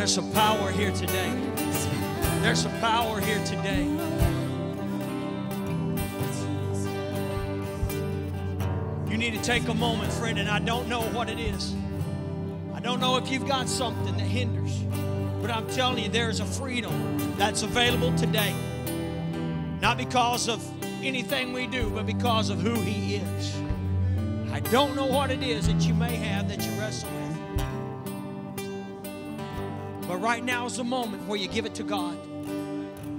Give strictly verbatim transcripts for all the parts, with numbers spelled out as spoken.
there's some power here today. There's some power here today. You need to take a moment, friend, and I don't know what it is. I don't know if you've got something that hinders, but I'm telling you, there's a freedom that's available today. Not because of anything we do, but because of who He is. I don't know what it is that you may have that you wrestle with. But right now is the moment where you give it to God.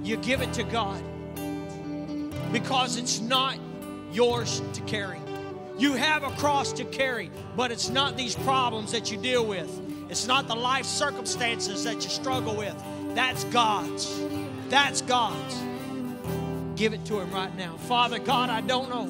You give it to God. Because it's not yours to carry. You have a cross to carry, but it's not these problems that you deal with. It's not the life circumstances that you struggle with. That's God's. That's God's. Give it to Him right now. Father God, I don't know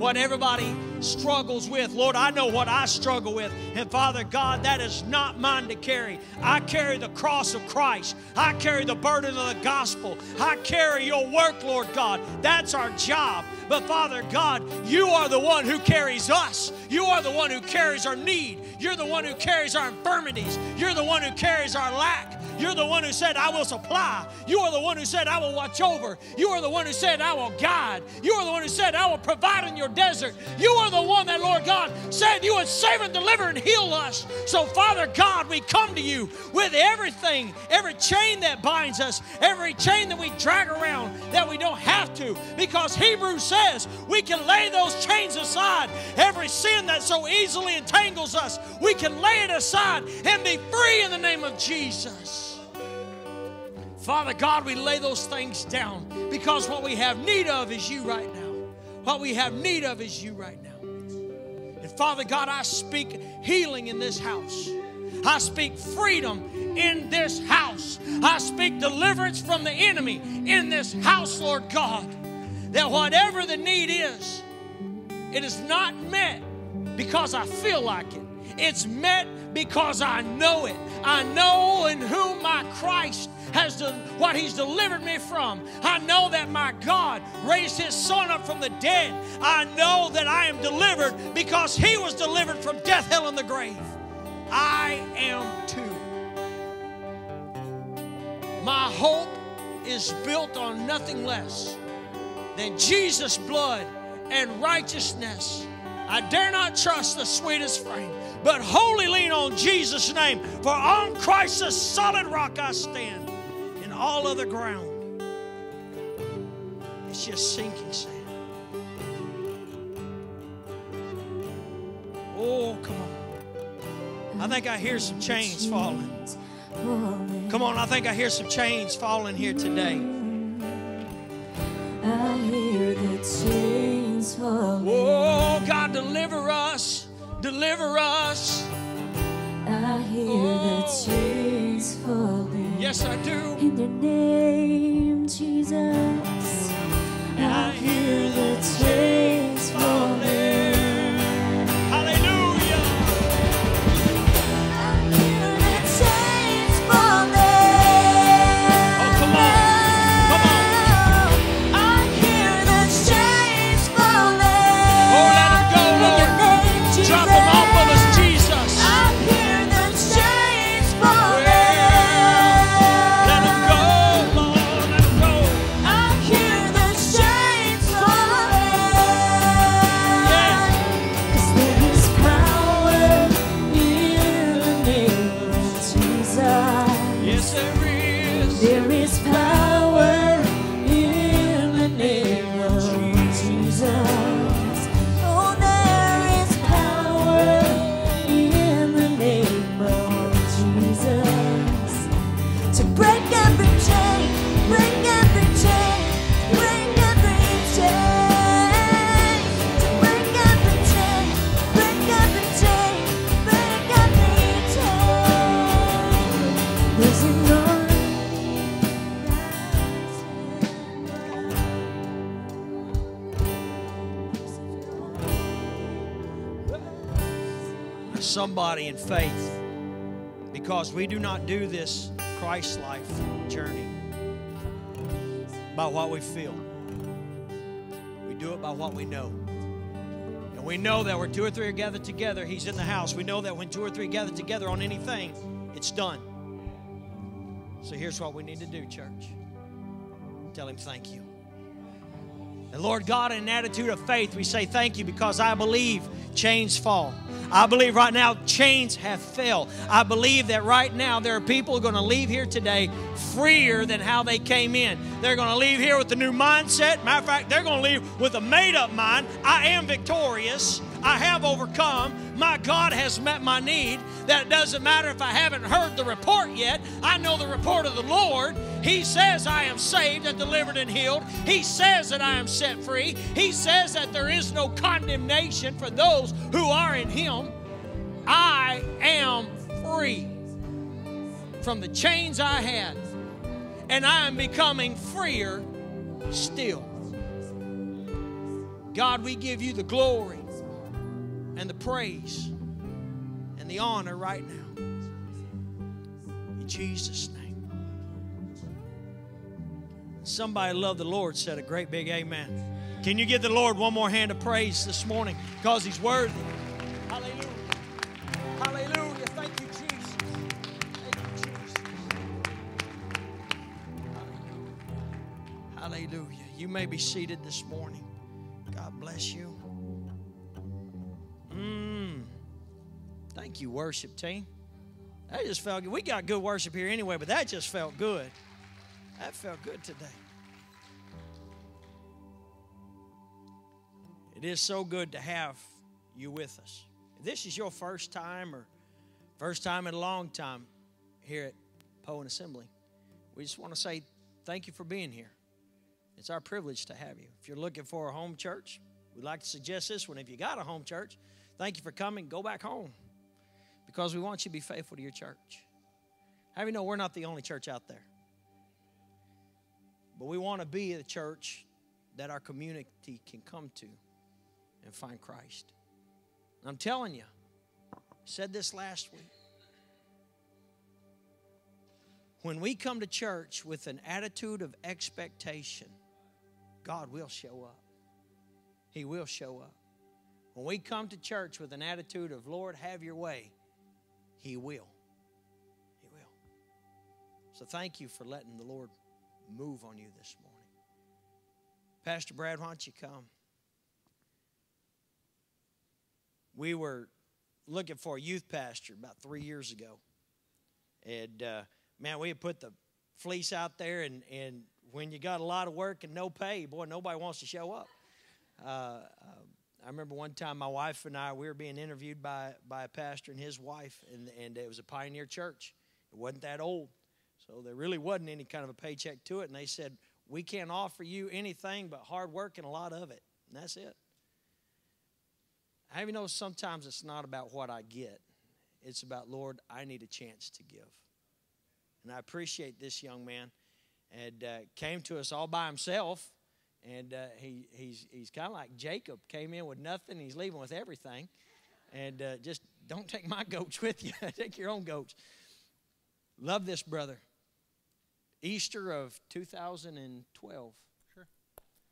what everybody struggles with. Lord, I know what I struggle with. And Father God, that is not mine to carry. I carry the cross of Christ. I carry the burden of the gospel. I carry your work, Lord God. That's our job. But Father God, you are the one who carries us. You are the one who carries our need. You're the one who carries our infirmities. You're the one who carries our lack. You're the one who said, I will supply. You are the one who said, I will watch over. You are the one who said, I will guide. You are the one who said, I will provide in your desert. You are the one that, Lord God, said you would save and deliver and heal us. So, Father God, we come to you with everything, every chain that binds us, every chain that we drag around that we don't have to, because Hebrews says we can lay those chains aside. Every sin that so easily entangles us, we can lay it aside and be free in the name of Jesus. Father God, we lay those things down because what we have need of is you right now. What we have need of is you right now. And Father God, I speak healing in this house. I speak freedom in this house. I speak deliverance from the enemy in this house, Lord God. That whatever the need is, it is not met because I feel like it. It's met because I know it. I know in whom my Christ has done what He's delivered me from. I know that my God raised His Son up from the dead. I know that I am delivered because He was delivered from death, hell, and the grave. I am too. My hope is built on nothing less than Jesus' blood and righteousness. I dare not trust the sweetest frame, but wholly lean on Jesus' name. For on Christ's solid rock I stand, and all other ground it's just sinking sand. Oh, come on. I think I hear some chains falling. Come on, I think I hear some chains falling here today. I hear the chains falling. Oh, God, deliver us. Deliver us. I hear oh. the chains falling. Yes, I do. In the name, Jesus. I, I hear the chains falling. Hallelujah. I hear the chains falling. Oh, come on. Come on. I hear the chains falling. Oh, let them go, Lord. In your name, Jesus. Drop them off of us, Jesus. I hear the chains falling. Yeah. Let them go, Lord, let them go. I hear the chains falling. Yeah. 'Cause there is power in the name of Jesus. Yes, there is. There is power in the name of Jesus. Oh, there is power in the name of Jesus. To break every chain, break every chain, break every chain. To break every chain, break every chain, break every chain. There's an army that's There's somebody in faith, because we do not do this Christ life journey by what we feel. We do it by what we know. And we know that where two or three are gathered together, He's in the house. We know that when two or three gather together on anything, it's done. So here's what we need to do, church. Tell him thank you. And Lord God, in an attitude of faith, we say thank you because I believe chains fall. I believe right now chains have fell. I believe that right now there are people who are going to leave here today freer than how they came in. They're going to leave here with a new mindset. Matter of fact, they're going to leave with a made-up mind. I am victorious. I have overcome. My God has met my need. That doesn't matter if I haven't heard the report yet. I know the report of the Lord. He says I am saved and delivered and healed. He says that I am set free. He says that there is no condemnation for those who are in Him. I am free from the chains I had, and I am becoming freer still. God, we give you the glory and the praise and the honor right now. In Jesus' name. Somebody love the Lord said a great big amen. Can you give the Lord one more hand of praise this morning? Because He's worthy. Hallelujah. Hallelujah. Thank you, Jesus. Thank you, Jesus. Hallelujah. Hallelujah. You may be seated this morning. God bless you. Mm. Thank you, worship team. That just felt good. We got good worship here anyway, but that just felt good. That felt good today. It is so good to have you with us. If this is your first time or first time in a long time here at Poyen Assembly, we just want to say thank you for being here. It's our privilege to have you. If you're looking for a home church, we'd like to suggest this one. If you got a home church, thank you for coming. Go back home because we want you to be faithful to your church. How do you know we're not the only church out there? But we want to be a church that our community can come to and find Christ. And I'm telling you, I said this last week. When we come to church with an attitude of expectation, God will show up. He will show up. When we come to church with an attitude of, Lord, have your way, He will. He will. So thank you for letting the Lord move on you this morning. Pastor Brad, why don't you come? We were looking for a youth pastor about three years ago. And, uh, man, we had put the fleece out there, and, and when you got a lot of work and no pay, boy, nobody wants to show up. Uh, uh, I remember one time my wife and I, we were being interviewed by, by a pastor and his wife, and, and it was a pioneer church. It wasn't that old. So there really wasn't any kind of a paycheck to it. And they said, we can't offer you anything but hard work and a lot of it. And that's it. Have you noticed sometimes it's not about what I get. It's about, Lord, I need a chance to give. And I appreciate this young man. And uh, came to us all by himself. And uh, he, he's, he's kind of like Jacob. Came in with nothing. He's leaving with everything. And uh, just don't take my goats with you. Take your own goats. Love this brother. Easter of two thousand twelve. Sure.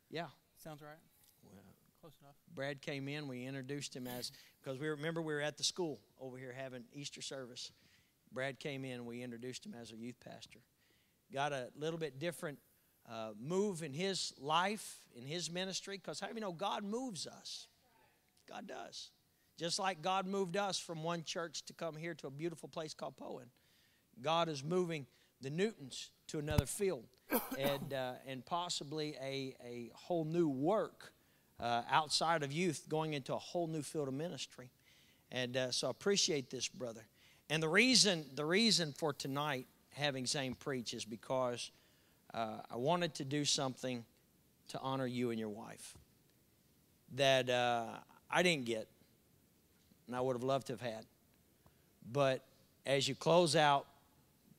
Yeah. Sounds right. Well, close enough. Brad came in. We introduced him as, because we remember we were at the school over here having Easter service. Brad came in. We introduced him as a youth pastor. Got a little bit different uh, move in his life, in his ministry, because how do you know God moves us? God does. Just like God moved us from one church to come here to a beautiful place called Poyen. God is moving the Newtons to another field and, uh, and possibly a, a whole new work uh, outside of youth going into a whole new field of ministry. And uh, so I appreciate this, brother. And the reason, the reason for tonight having Zane preach is because uh, I wanted to do something to honor you and your wife that uh, I didn't get and I would have loved to have had. But as you close out,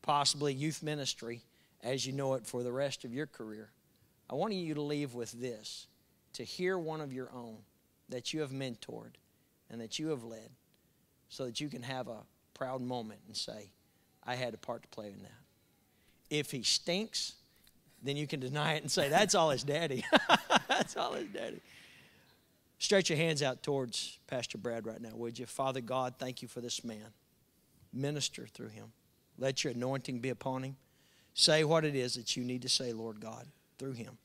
possibly youth ministry as you know it for the rest of your career, I want you to leave with this, to hear one of your own that you have mentored and that you have led so that you can have a proud moment and say, I had a part to play in that. If he stinks, then you can deny it and say, that's all his daddy. That's all his daddy. Stretch your hands out towards Pastor Brad right now, would you? Father God, thank you for this man. Minister through him. Let your anointing be upon him. say what it is that you need to say, Lord God, through him.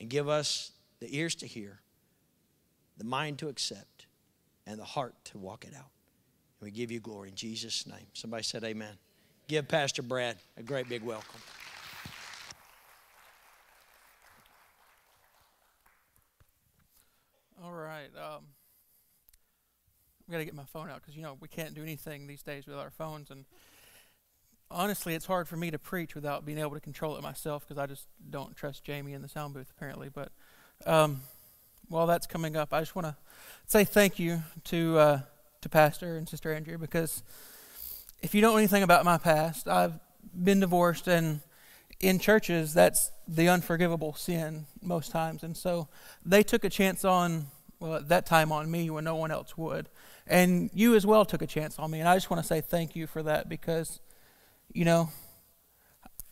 And give us the ears to hear, the mind to accept, and the heart to walk it out. And we give you glory in Jesus' name. Somebody said amen. Give Pastor Brad a great big welcome. All right. Um, I've got to get my phone out because, you know, we can't do anything these days with our phones. And honestly, it's hard for me to preach without being able to control it myself because I just don't trust Jamie in the sound booth, apparently. But um, while that's coming up, I just want to say thank you to uh, to Pastor and Sister Andrea, because if you don't know anything about my past, I've been divorced, and in churches, that's the unforgivable sin most times. And so they took a chance on, well, at that time on me when no one else would. And you as well took a chance on me. And I just want to say thank you for that, because, you know,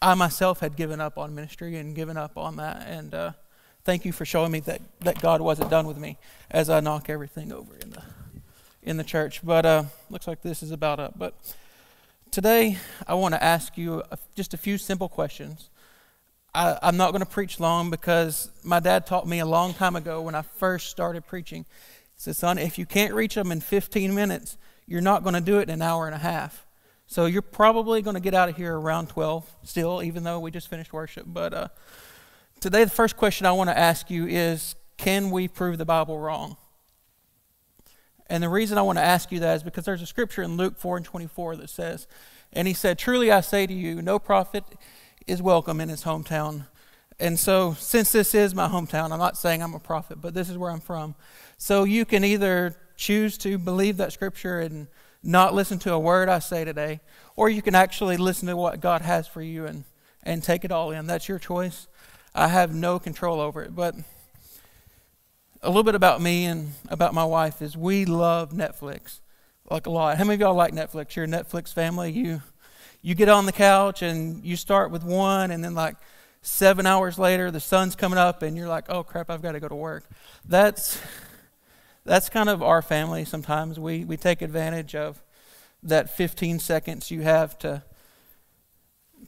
I myself had given up on ministry and given up on that. And uh, thank you for showing me that, that God wasn't done with me as I knock everything over in the, in the church. But uh, looks like this is about up. But today, I want to ask you just a few simple questions. I, I'm not going to preach long because my dad taught me a long time ago when I first started preaching. He said, son, if you can't reach them in fifteen minutes, you're not going to do it in an hour and a half. So you're probably going to get out of here around twelve still, even though we just finished worship. But uh, today, the first question I want to ask you is, can we prove the Bible wrong? And the reason I want to ask you that is because there's a scripture in Luke four and twenty-four that says, and he said, truly I say to you, no prophet is welcome in his hometown. And so since this is my hometown, I'm not saying I'm a prophet, but this is where I'm from. So you can either choose to believe that scripture and not listen to a word I say today, or you can actually listen to what God has for you and, and take it all in. That's your choice. I have no control over it, but a little bit about me and about my wife is we love Netflix, like a lot. How many of y'all like Netflix? You're a Netflix family. You you get on the couch and you start with one, and then like seven hours later, the sun's coming up, and you're like, oh, crap, I've got to go to work. That's that's kind of our family sometimes. We, we take advantage of that fifteen seconds you have to,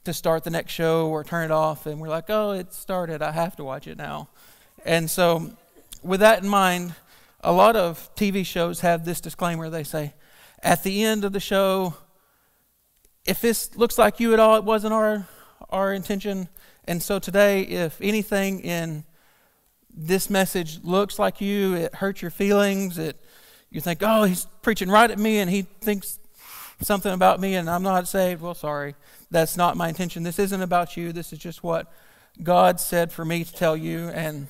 to start the next show or turn it off, and we're like, oh, it started. I have to watch it now. And so with that in mind, a lot of T V shows have this disclaimer. They say, at the end of the show, if this looks like you at all, it wasn't our, our intention. And so today, if anything in this message looks like you, it hurts your feelings, it, you think, oh, he's preaching right at me and he thinks something about me and I'm not saved. Well, sorry, that's not my intention. This isn't about you. This is just what God said for me to tell you, and,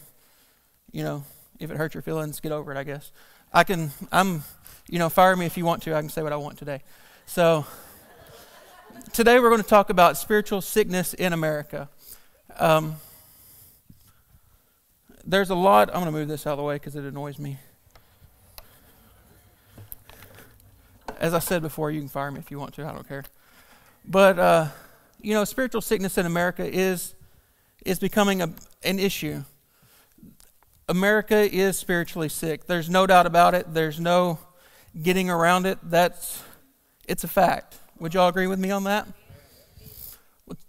you know, if it hurts your feelings, get over it, I guess. I can, I'm, you know, fire me if you want to. I can say what I want today. So today we're going to talk about spiritual sickness in America. Um, there's a lot, I'm going to move this out of the way because it annoys me. As I said before, you can fire me if you want to. I don't care. But, uh, you know, spiritual sickness in America is, is becoming a, an issue. America is spiritually sick. There's no doubt about it. There's no getting around it. That's, it's a fact. Would you all agree with me on that?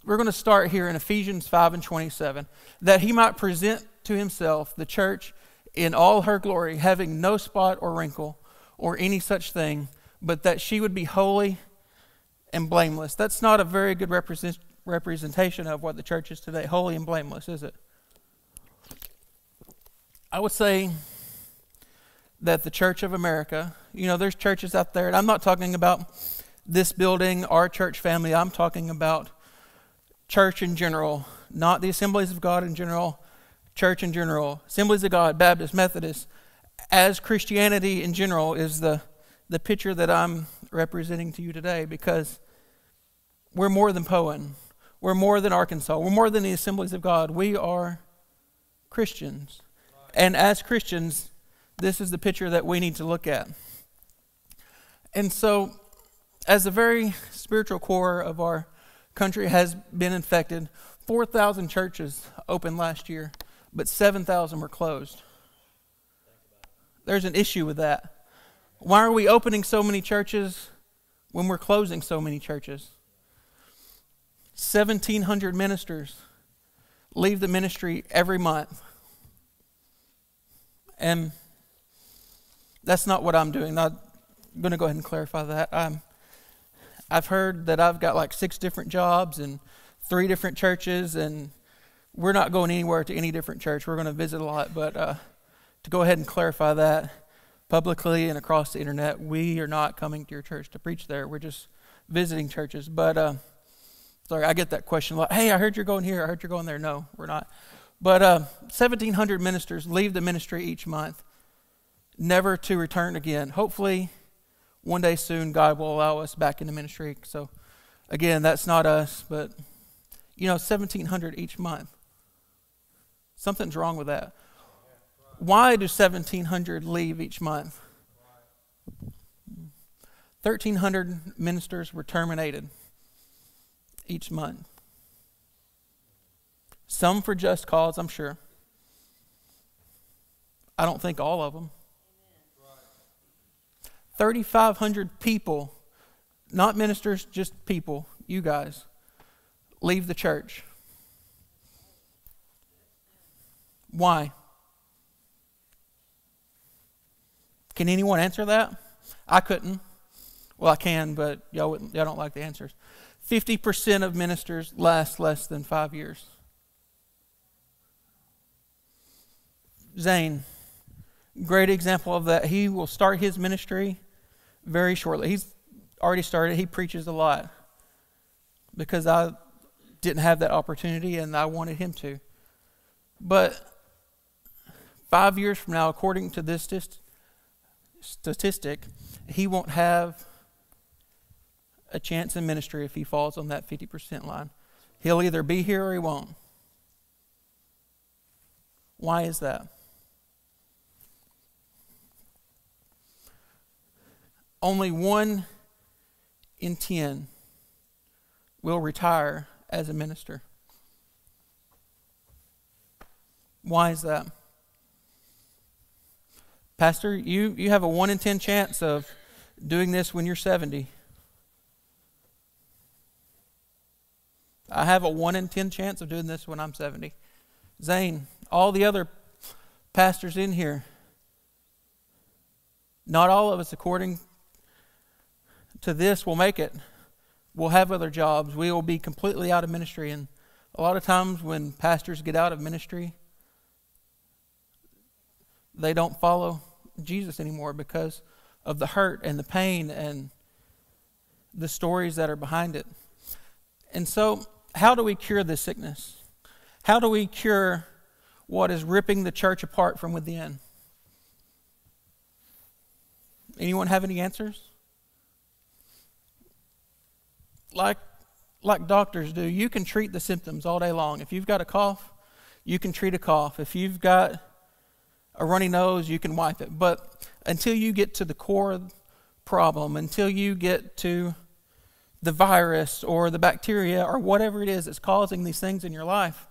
We're going to start here in Ephesians five and twenty-seven. That he might present to himself the church in all her glory, having no spot or wrinkle or any such thing, but that she would be holy and blameless. That's not a very good represent, representation of what the church is today, holy and blameless, is it? I would say that the Church of America, you know, there's churches out there, and I'm not talking about this building, our church family. I'm talking about church in general, not the Assemblies of God in general, church in general, Assemblies of God, Baptist, Methodist, as Christianity in general is the, the picture that I'm representing to you today, because we're more than Poyen. We're more than Arkansas. We're more than the Assemblies of God. We are Christians. And as Christians, this is the picture that we need to look at. And so, as the very spiritual core of our country has been infected, four thousand churches opened last year, but seven thousand were closed. There's an issue with that. Why are we opening so many churches when we're closing so many churches? seventeen hundred ministers leave the ministry every month. And that's not what I'm doing. I'm going to go ahead and clarify that. I'm, I've heard that I've got like six different jobs and three different churches, and we're not going anywhere to any different church. We're going to visit a lot, but uh, to go ahead and clarify that publicly and across the internet, we are not coming to your church to preach there. We're just visiting churches. But uh, sorry, I get that question a lot. Hey, I heard you're going here. I heard you're going there. No, we're not. But uh, seventeen hundred ministers leave the ministry each month, never to return again. Hopefully, one day soon, God will allow us back in the ministry. So, again, that's not us, but, you know, seventeen hundred each month. Something's wrong with that. Why do seventeen hundred leave each month? thirteen hundred ministers were terminated each month. Some for just cause, I'm sure. I don't think all of them. thirty-five hundred people, not ministers, just people, you guys, leave the church. Why? Can anyone answer that? I couldn't. Well, I can, but y'all wouldn't, y'all don't like the answers. fifty percent of ministers last less than five years. Zane, great example of that. He will start his ministry very shortly. He's already started. He preaches a lot because I didn't have that opportunity and I wanted him to. But five years from now, according to this statistic, he won't have a chance in ministry if he falls on that fifty percent line. He'll either be here or he won't. Why is that? Only one in ten will retire as a minister. Why is that? Pastor, you, you have a one in ten chance of doing this when you're seventy. I have a one in ten chance of doing this when I'm seventy. Zane, all the other pastors in here, not all of us, according to this, will make it. We'll have other jobs. We will be completely out of ministry. And a lot of times when pastors get out of ministry, they don't follow Jesus anymore because of the hurt and the pain and the stories that are behind it. And so, how do we cure this sickness? How do we cure what is ripping the church apart from within? Anyone have any answers? Like, like doctors do, you can treat the symptoms all day long. If you've got a cough, you can treat a cough. If you've got a runny nose, you can wipe it. But until you get to the core of the problem, until you get to the virus or the bacteria or whatever it is that's causing these things in your life,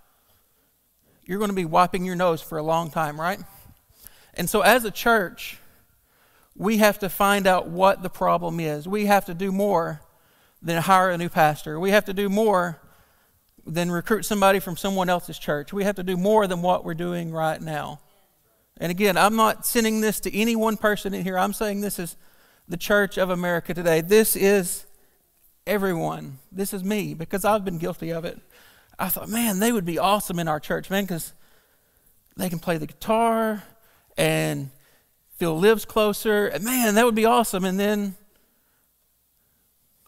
you're going to be wiping your nose for a long time, right? And so as a church, we have to find out what the problem is. We have to do more than hire a new pastor. We have to do more than recruit somebody from someone else's church. We have to do more than what we're doing right now. And again, I'm not sending this to any one person in here. I'm saying this is the church of America today. This is everyone. This is me, because I've been guilty of it. I thought, man, they would be awesome in our church, man, because they can play the guitar and feel lives closer. And man, that would be awesome. And then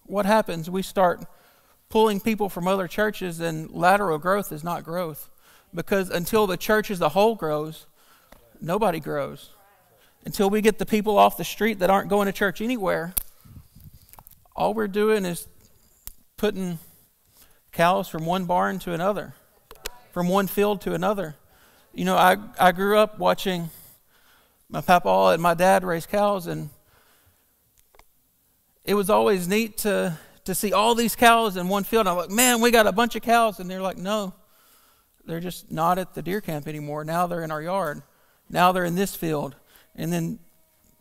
what happens? We start pulling people from other churches, and lateral growth is not growth, because until the church as a whole grows, nobody grows. Until we get the people off the street that aren't going to church anywhere, all we're doing is putting cows from one barn to another, from one field to another. You know, I, I grew up watching my papa and my dad raise cows, and it was always neat to, to see all these cows in one field. And I'm like, man, we got a bunch of cows. And they're like, no, they're just not at the deer camp anymore. Now they're in our yard. Now they're in this field. And then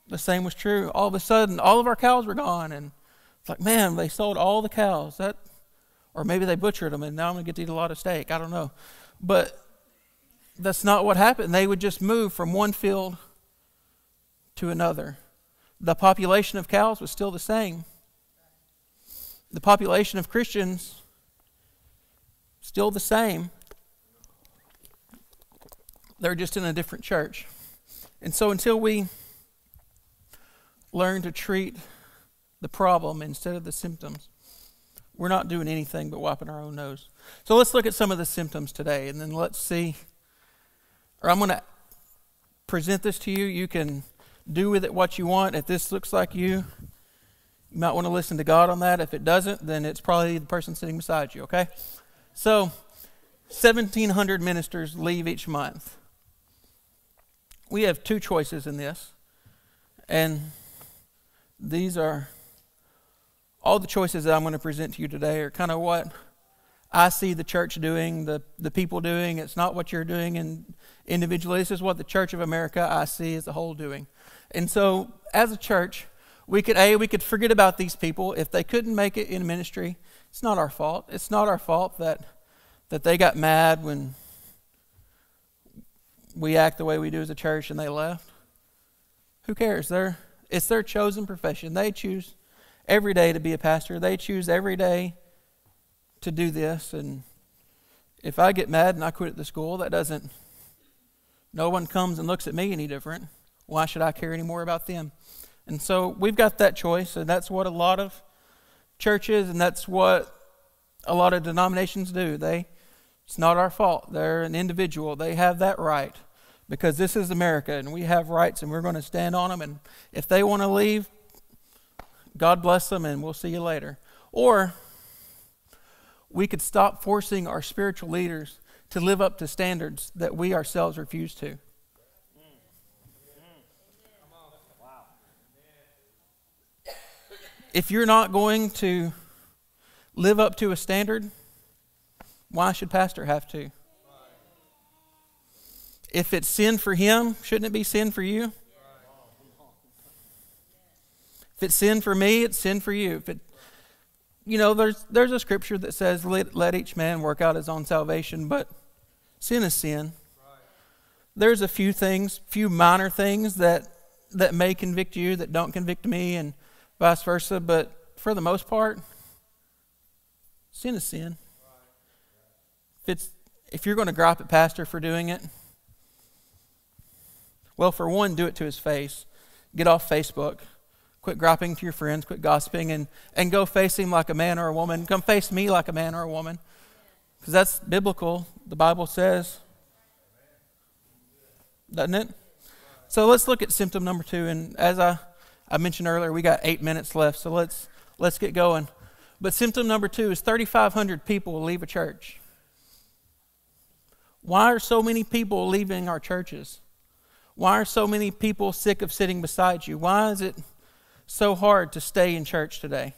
the same was true. All of a sudden, all of our cows were gone. And it's like, man, they sold all the cows. That Or maybe they butchered them and now I'm going to get to eat a lot of steak. I don't know. But that's not what happened. They would just move from one field to another. The population of cows was still the same. The population of Christians, still the same. They're just in a different church. And so until we learn to treat the problem instead of the symptoms, we're not doing anything but wiping our own nose. So let's look at some of the symptoms today, and then let's see. Or I'm going to present this to you. You can do with it what you want. If this looks like you, you might want to listen to God on that. If it doesn't, then it's probably the person sitting beside you, okay? So seventeen hundred ministers leave each month. We have two choices in this, and these are all the choices that I'm going to present to you today are kind of what I see the church doing, the, the people doing. It's not what you're doing in individually. This is what the Church of America I see as a whole doing. And so as a church, we could, A, we could forget about these people. If they couldn't make it in ministry, it's not our fault. It's not our fault that, that they got mad when we act the way we do as a church and they left. Who cares? They're, it's their chosen profession. They choose every day to be a pastor. They choose every day to do this. And if I get mad and I quit at the school, that doesn't, no one comes and looks at me any different. Why should I care any more about them? And so we've got that choice, and that's what a lot of churches and that's what a lot of denominations do. They, it's not our fault. They're an individual. They have that right because this is America, and we have rights, and we're going to stand on them. And if they want to leave, God bless them, and we'll see you later. Or we could stop forcing our spiritual leaders to live up to standards that we ourselves refuse to. If you're not going to live up to a standard, why should pastor have to? If it's sin for him, shouldn't it be sin for you? If it's sin for me, it's sin for you. If it, you know, there's, there's a scripture that says, let, let each man work out his own salvation, but sin is sin. There's a few things, few minor things that, that may convict you that don't convict me, and vice versa, but for the most part, sin is sin. If, it's, if you're going to gripe at pastor for doing it, well, for one, do it to his face. Get off Facebook. Quit griping to your friends. Quit gossiping, and, and go face him like a man or a woman. Come face me like a man or a woman, because that's biblical. The Bible says, doesn't it? So let's look at symptom number two, and as I... I mentioned earlier, we got eight minutes left, so let's let's get going. But symptom number two is thirty-five hundred people will leave a church. Why are so many people leaving our churches? Why are so many people sick of sitting beside you? Why is it so hard to stay in church today?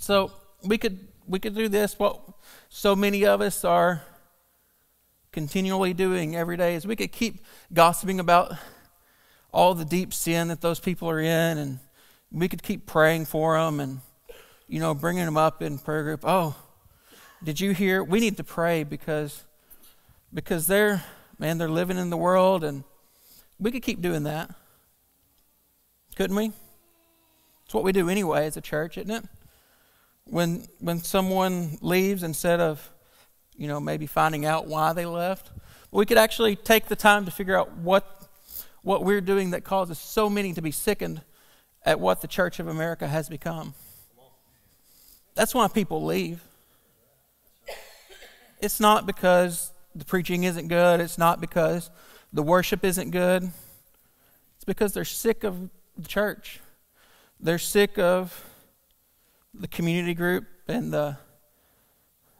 So we could we could do this. What so many of us are continually doing every day is we could keep gossiping about all the deep sin that those people are in, and we could keep praying for them and, you know, bringing them up in prayer group. Oh, did you hear? We need to pray because, because they're, man, they're living in the world, and we could keep doing that, couldn't we? It's what we do anyway as a church, isn't it? When, when someone leaves, instead of, you know, maybe finding out why they left, we could actually take the time to figure out what what we're doing that causes so many to be sickened at what the Church of America has become. That's why people leave. It's not because the preaching isn't good. It's not because the worship isn't good. It's because they're sick of the church. They're sick of the community group and the,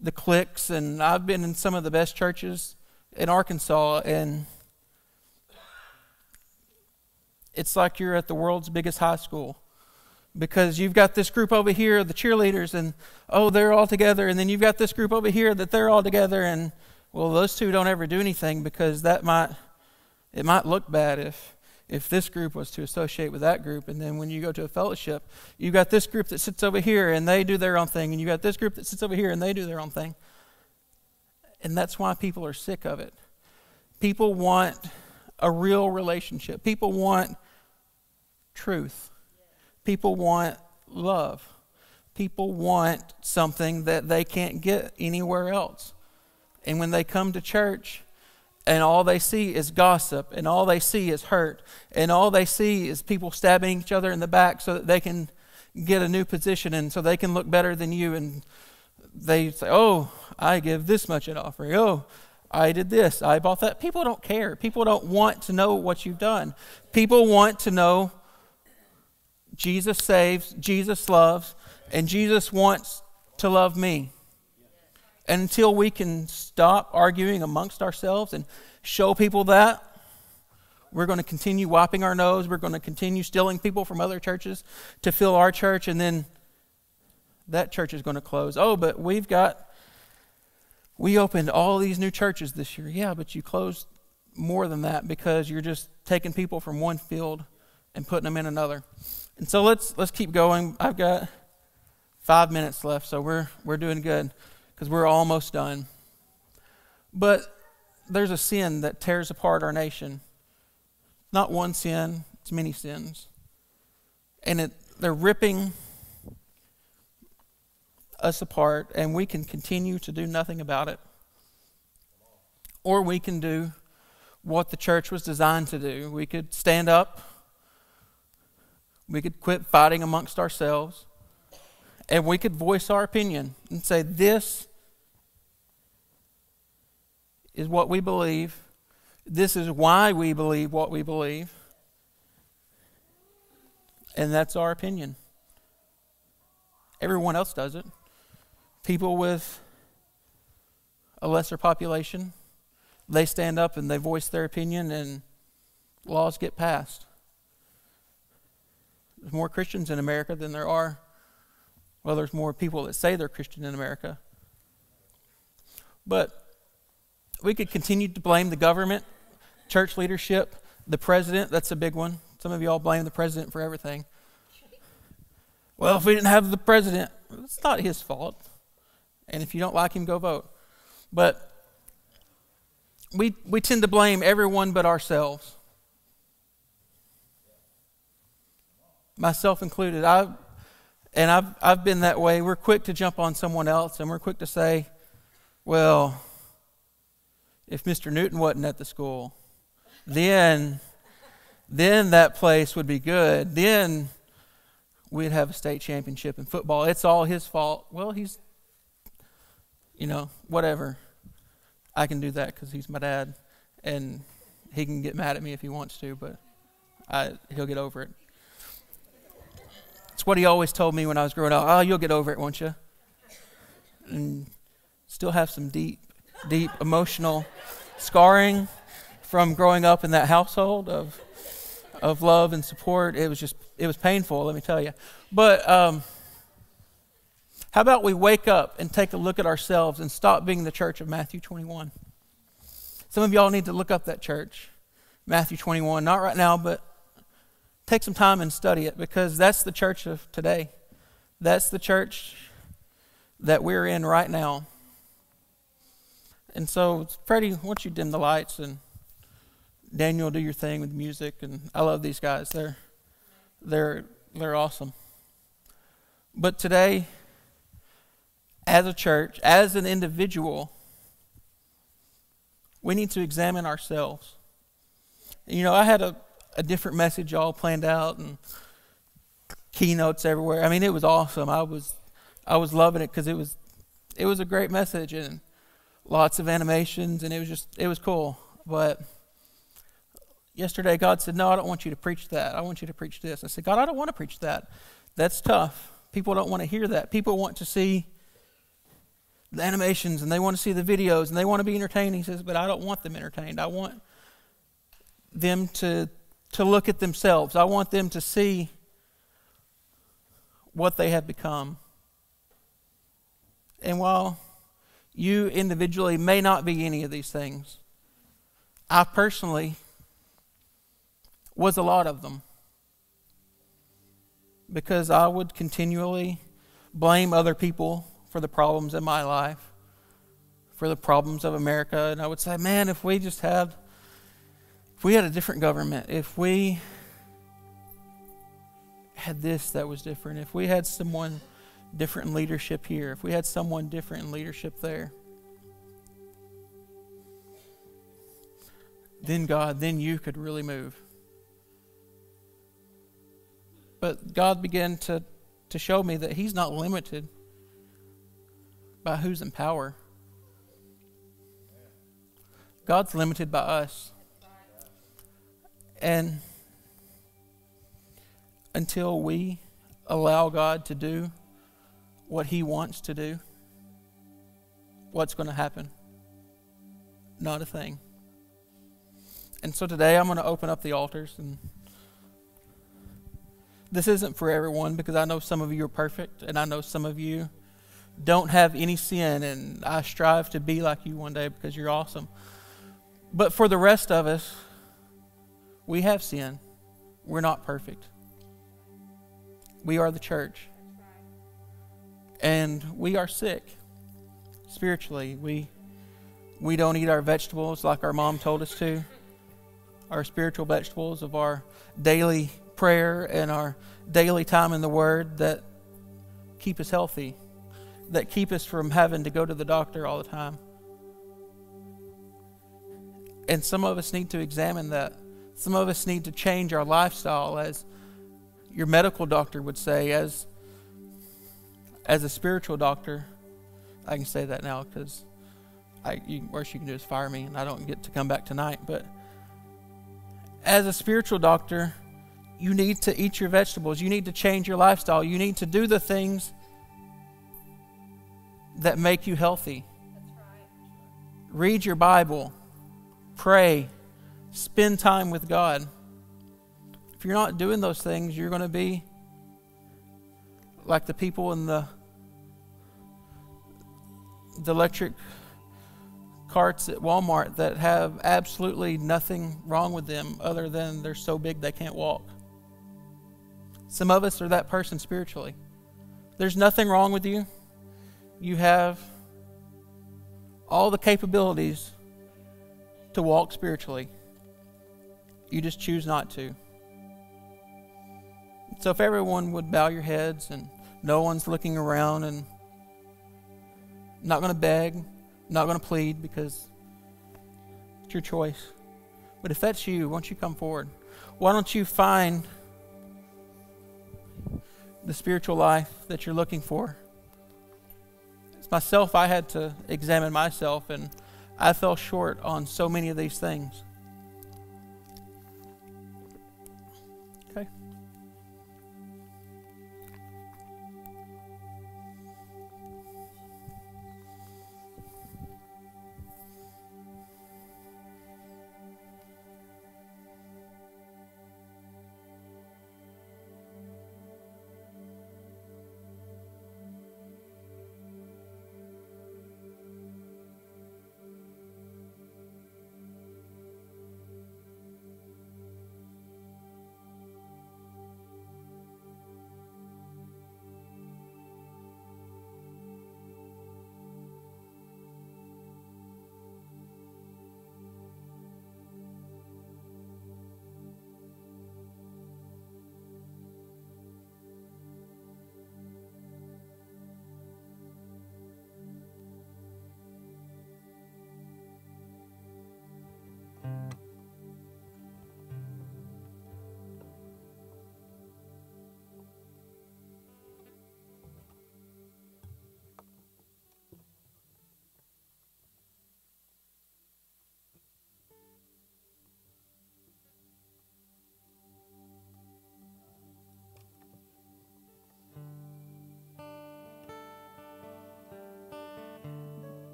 the cliques. And I've been in some of the best churches in Arkansas, and it's like you're at the world's biggest high school, because you've got this group over here, the cheerleaders, and oh, they're all together. And then you've got this group over here that they're all together. And well, those two don't ever do anything because that might, it might look bad if, if this group was to associate with that group. And then when you go to a fellowship, you've got this group that sits over here and they do their own thing. And you've got this group that sits over here and they do their own thing. And that's why people are sick of it. People want a real relationship. People want truth. People want love. People want something that they can't get anywhere else. And when they come to church and all they see is gossip and all they see is hurt and all they see is people stabbing each other in the back so that they can get a new position and so they can look better than you, and they say, oh, I give this much in offering. Oh, I did this. I bought that. People don't care. People don't want to know what you've done. People want to know Jesus saves, Jesus loves, and Jesus wants to love me. And until we can stop arguing amongst ourselves and show people that, we're going to continue wiping our nose. We're going to continue stealing people from other churches to fill our church, and then that church is going to close. Oh, but we've got... we opened all these new churches this year. Yeah, but you closed more than that because you're just taking people from one field and putting them in another. And so let's let's keep going. I've got five minutes left, so we're we're doing good because we're almost done. But there's a sin that tears apart our nation. Not one sin, it's many sins. And it they're ripping us apart, and we can continue to do nothing about it. Or we can do what the church was designed to do. We could stand up. We could quit fighting amongst ourselves. And we could voice our opinion and say, this is what we believe. This is why we believe what we believe. And that's our opinion. Everyone else does it. People with a lesser population, they stand up and they voice their opinion and laws get passed. There's more Christians in America than there are, well, there's more people that say they're Christian in America. But we could continue to blame the government, church leadership, the president. That's a big one. Some of y'all blame the president for everything. Well, if we didn't have the president, it's not his fault. And if you don't like him, go vote. But we, we tend to blame everyone but ourselves. Myself included. I, and I've, I've been that way. We're quick to jump on someone else, and we're quick to say, well, if Mister Newton wasn't at the school, then, then that place would be good. Then we'd have a state championship in football. It's all his fault. Well, he's... you know, whatever. I can do that because he's my dad, and he can get mad at me if he wants to, but I, he'll get over it. It's what he always told me when I was growing up. Oh, you'll get over it, won't you? And still have some deep, deep emotional scarring from growing up in that household of of love and support. It was just, it was painful, let me tell you. But, um... how about we wake up and take a look at ourselves and stop being the church of Matthew twenty-one? Some of y'all need to look up that church, Matthew twenty-one. Not right now, but take some time and study it, because that's the church of today. That's the church that we're in right now. And so, Freddie, why don't you dim the lights, and Daniel, do your thing with music. And I love these guys. They're, they're, they're awesome. But today, as a church, as an individual, we need to examine ourselves. You know, I had a, a different message all planned out and keynotes everywhere. I mean, it was awesome. I was I was loving it because it was it was a great message and lots of animations, and it was just it was cool. But yesterday God said, no, I don't want you to preach that. I want you to preach this. I said, God, I don't want to preach that. That's tough. People don't want to hear that. People want to see the animations, and they want to see the videos, and they want to be entertained. He says, but I don't want them entertained. I want them to, to look at themselves. I want them to see what they have become. And while you individually may not be any of these things, I personally was a lot of them, because I would continually blame other people for the problems in my life, for the problems of America. And I would say, man, if we just had, if we had a different government, if we had this that was different, if we had someone different in leadership here, if we had someone different in leadership there, then God, then you could really move. But God began to, to show me that he's not limited by who's in power. God's limited by us. And until we allow God to do what he wants to do, what's going to happen? Not a thing. And so today I'm going to open up the altars, and this isn't for everyone, because I know some of you are perfect, and I know some of you don't have any sin, and I strive to be like you one day because you're awesome. But for the rest of us, we have sin. We're not perfect. We are the church. And we are sick spiritually. We we don't eat our vegetables like our mom told us to, our spiritual vegetables of our daily prayer and our daily time in the Word that keep us healthy, that keep us from having to go to the doctor all the time. And some of us need to examine that. Some of us need to change our lifestyle, as your medical doctor would say, as as a spiritual doctor. I can say that now, because the worst you can do is fire me, and I don't get to come back tonight. But as a spiritual doctor, you need to eat your vegetables. You need to change your lifestyle. You need to do the things that make you healthy. That's right. Read your Bible. Pray. Spend time with God. If you're not doing those things, you're going to be like the people in the, the electric carts at Walmart that have absolutely nothing wrong with them other than they're so big they can't walk. Some of us are that person spiritually. There's nothing wrong with you. You have all the capabilities to walk spiritually. You just choose not to. So if everyone would bow your heads, and no one's looking around, and I'm not going to beg, I'm not going to plead, because it's your choice. But if that's you, why don't you come forward? Why don't you find the spiritual life that you're looking for? Myself, I had to examine myself, and I fell short on so many of these things.